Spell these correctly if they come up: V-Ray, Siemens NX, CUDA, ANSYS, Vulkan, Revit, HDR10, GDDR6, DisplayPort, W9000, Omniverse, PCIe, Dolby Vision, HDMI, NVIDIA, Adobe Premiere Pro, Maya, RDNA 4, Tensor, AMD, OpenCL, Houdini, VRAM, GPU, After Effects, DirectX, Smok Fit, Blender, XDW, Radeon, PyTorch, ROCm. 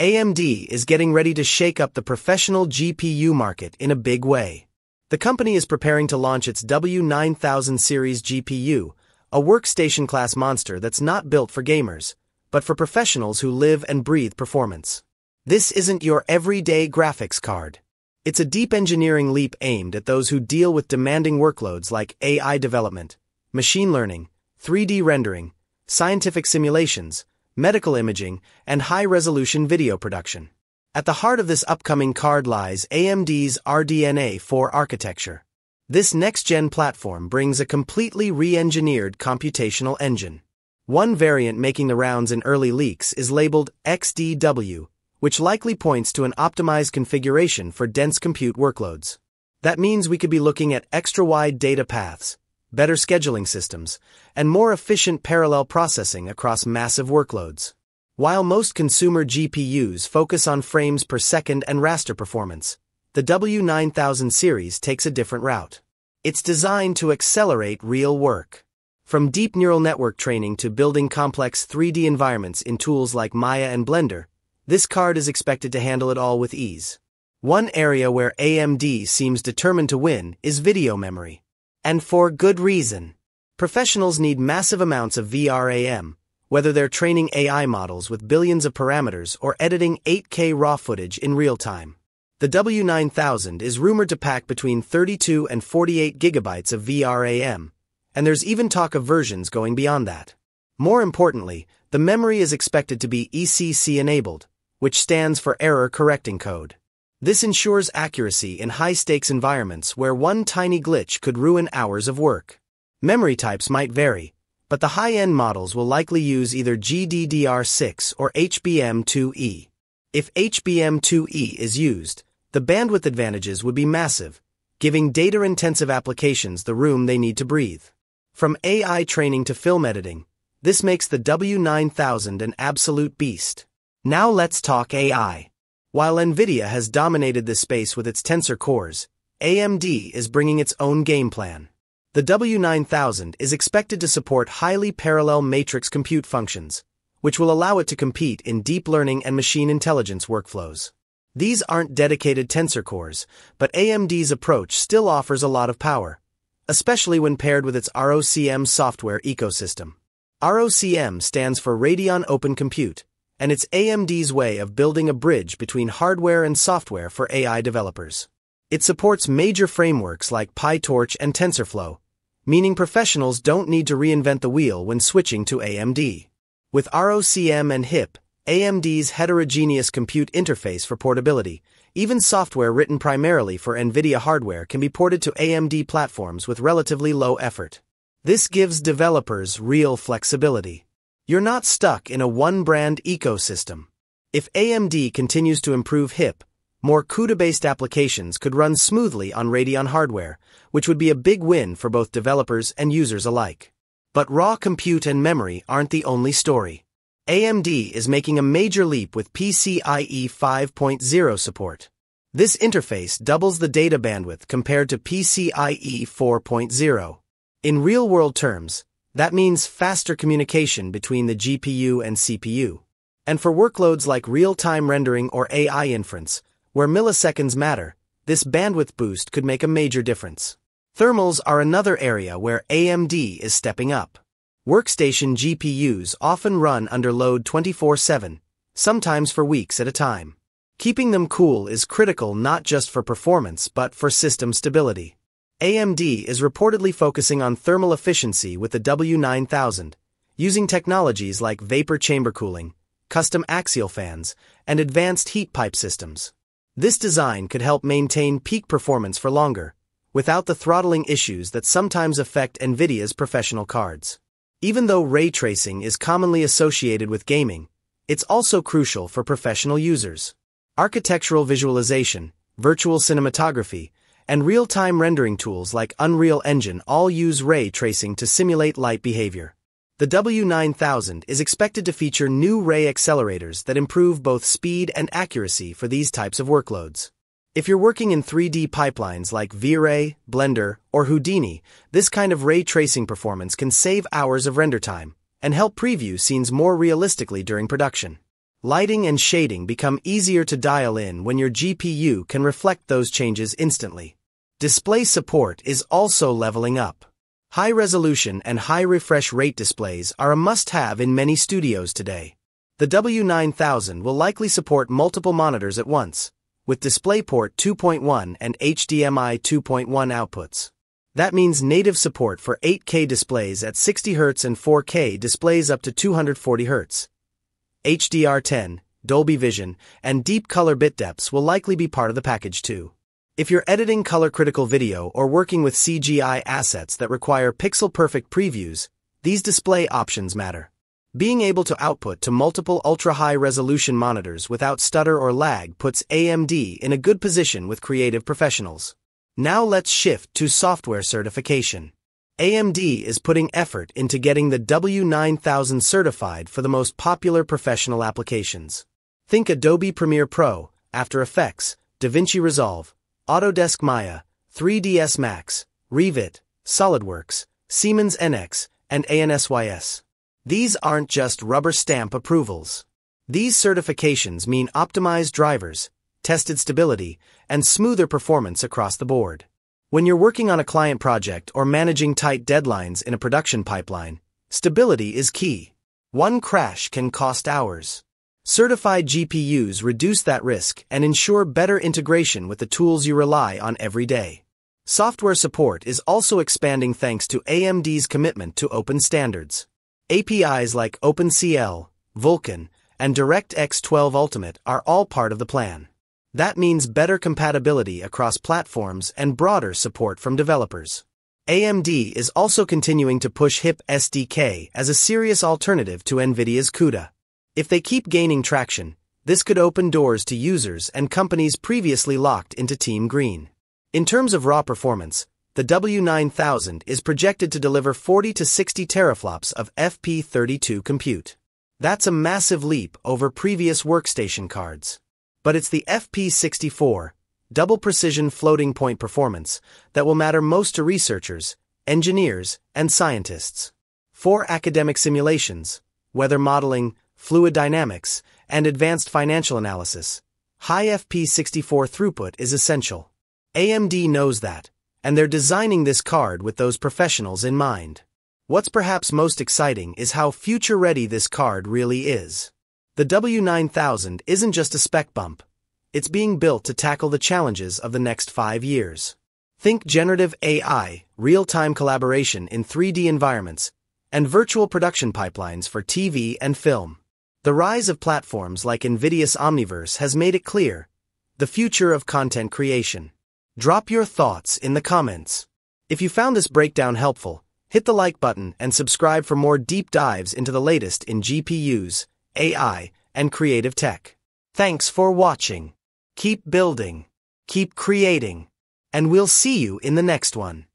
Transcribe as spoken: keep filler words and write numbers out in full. A M D is getting ready to shake up the professional G P U market in a big way. The company is preparing to launch its W nine thousand series G P U, a workstation-class monster that's not built for gamers, but for professionals who live and breathe performance. This isn't your everyday graphics card. It's a deep engineering leap aimed at those who deal with demanding workloads like A I development, machine learning, three D rendering, scientific simulations, medical imaging, and high-resolution video production. At the heart of this upcoming card lies A M D's R D N A four architecture. This next-gen platform brings a completely re-engineered computational engine. One variant making the rounds in early leaks is labeled X D W, which likely points to an optimized configuration for dense compute workloads. That means we could be looking at extra-wide data paths, better scheduling systems, and more efficient parallel processing across massive workloads. While most consumer G P Us focus on frames per second and raster performance, the W nine thousand series takes a different route. It's designed to accelerate real work. From deep neural network training to building complex three D environments in tools like Maya and Blender, this card is expected to handle it all with ease. One area where A M D seems determined to win is video memory. And for good reason. Professionals need massive amounts of V RAM, whether they're training A I models with billions of parameters or editing eight K raw footage in real time. The W nine thousand is rumored to pack between thirty-two and forty-eight gigabytes of V RAM, and there's even talk of versions going beyond that. More importantly, the memory is expected to be E C C-enabled, which stands for Error Correcting Code. This ensures accuracy in high-stakes environments where one tiny glitch could ruin hours of work. Memory types might vary, but the high-end models will likely use either G D D R six or H B M two E. If H B M two E is used, the bandwidth advantages would be massive, giving data-intensive applications the room they need to breathe. From A I training to film editing, this makes the W nine thousand an absolute beast. Now let's talk A I. While NVIDIA has dominated this space with its Tensor cores, A M D is bringing its own game plan. The W nine thousand is expected to support highly parallel matrix compute functions, which will allow it to compete in deep learning and machine intelligence workflows. These aren't dedicated Tensor cores, but A M D's approach still offers a lot of power, especially when paired with its ROCm software ecosystem. ROCm stands for Radeon Open Compute, and it's A M D's way of building a bridge between hardware and software for A I developers. It supports major frameworks like PyTorch and TensorFlow, meaning professionals don't need to reinvent the wheel when switching to A M D. With ROCm and HIP, A M D's heterogeneous compute interface for portability, even software written primarily for NVIDIA hardware can be ported to A M D platforms with relatively low effort. This gives developers real flexibility. You're not stuck in a one-brand ecosystem. If A M D continues to improve HIP, more CUDA-based applications could run smoothly on Radeon hardware, which would be a big win for both developers and users alike. But raw compute and memory aren't the only story. A M D is making a major leap with P C I E five point oh support. This interface doubles the data bandwidth compared to P C I E four point oh. In real-world terms, that means faster communication between the G P U and C P U. And for workloads like real-time rendering or A I inference, where milliseconds matter, this bandwidth boost could make a major difference. Thermals are another area where A M D is stepping up. Workstation G P Us often run under load twenty-four seven, sometimes for weeks at a time. Keeping them cool is critical not just for performance but for system stability. A M D is reportedly focusing on thermal efficiency with the W nine thousand, using technologies like vapor chamber cooling, custom axial fans, and advanced heat pipe systems. This design could help maintain peak performance for longer, without the throttling issues that sometimes affect NVIDIA's professional cards. Even though ray tracing is commonly associated with gaming, it's also crucial for professional users. Architectural visualization, virtual cinematography, and real-time rendering tools like Unreal Engine all use ray tracing to simulate light behavior. The W nine thousand is expected to feature new ray accelerators that improve both speed and accuracy for these types of workloads. If you're working in three D pipelines like V-Ray, Blender, or Houdini, this kind of ray tracing performance can save hours of render time and help preview scenes more realistically during production. lighting and shading become easier to dial in when your G P U can reflect those changes instantly. Display support is also leveling up. High resolution and high refresh rate displays are a must-have in many studios today. The W nine thousand will likely support multiple monitors at once, with DisplayPort two point one and H D M I two point one outputs. That means native support for eight K displays at sixty hertz and four K displays up to two hundred forty hertz. H D R ten, Dolby Vision, and deep color bit depths will likely be part of the package too. If you're editing color-critical video or working with C G I assets that require pixel-perfect previews, these display options matter. Being able to output to multiple ultra-high-resolution monitors without stutter or lag puts A M D in a good position with creative professionals. Now let's shift to software certification. A M D is putting effort into getting the W nine thousand certified for the most popular professional applications. Think Adobe Premiere Pro, After Effects, DaVinci Resolve, Autodesk Maya, three D S Max, Revit, SolidWorks, Siemens N X, and ANSYS. These aren't just rubber stamp approvals. These certifications mean optimized drivers, tested stability, and smoother performance across the board. When you're working on a client project or managing tight deadlines in a production pipeline, stability is key. One crash can cost hours. Certified G P Us reduce that risk and ensure better integration with the tools you rely on every day. Software support is also expanding thanks to A M D's commitment to open standards. A P Is like OpenCL, Vulkan, and DirectX twelve Ultimate are all part of the plan. That means better compatibility across platforms and broader support from developers. A M D is also continuing to push HIP S D K as a serious alternative to NVIDIA's CUDA. If they keep gaining traction, this could open doors to users and companies previously locked into Team Green. In terms of raw performance, the W nine thousand is projected to deliver forty to sixty teraflops of F P thirty-two compute. That's a massive leap over previous workstation cards. But it's the F P sixty-four, double-precision floating-point performance, that will matter most to researchers, engineers, and scientists. For academic simulations, weather modeling, fluid dynamics, and advanced financial analysis, high F P sixty-four throughput is essential. A M D knows that, and they're designing this card with those professionals in mind. What's perhaps most exciting is how future-ready this card really is. The W nine thousand isn't just a spec bump. It's being built to tackle the challenges of the next five years. Think generative A I, real-time collaboration in three D environments, and virtual production pipelines for T V and film. The rise of platforms like NVIDIA's Omniverse has made it clear: the future of content creation. Drop your thoughts in the comments. If you found this breakdown helpful, hit the like button and subscribe for more deep dives into the latest in G P Us, A I, and creative tech. Thanks for watching. Keep building. Keep creating. And we'll see you in the next one.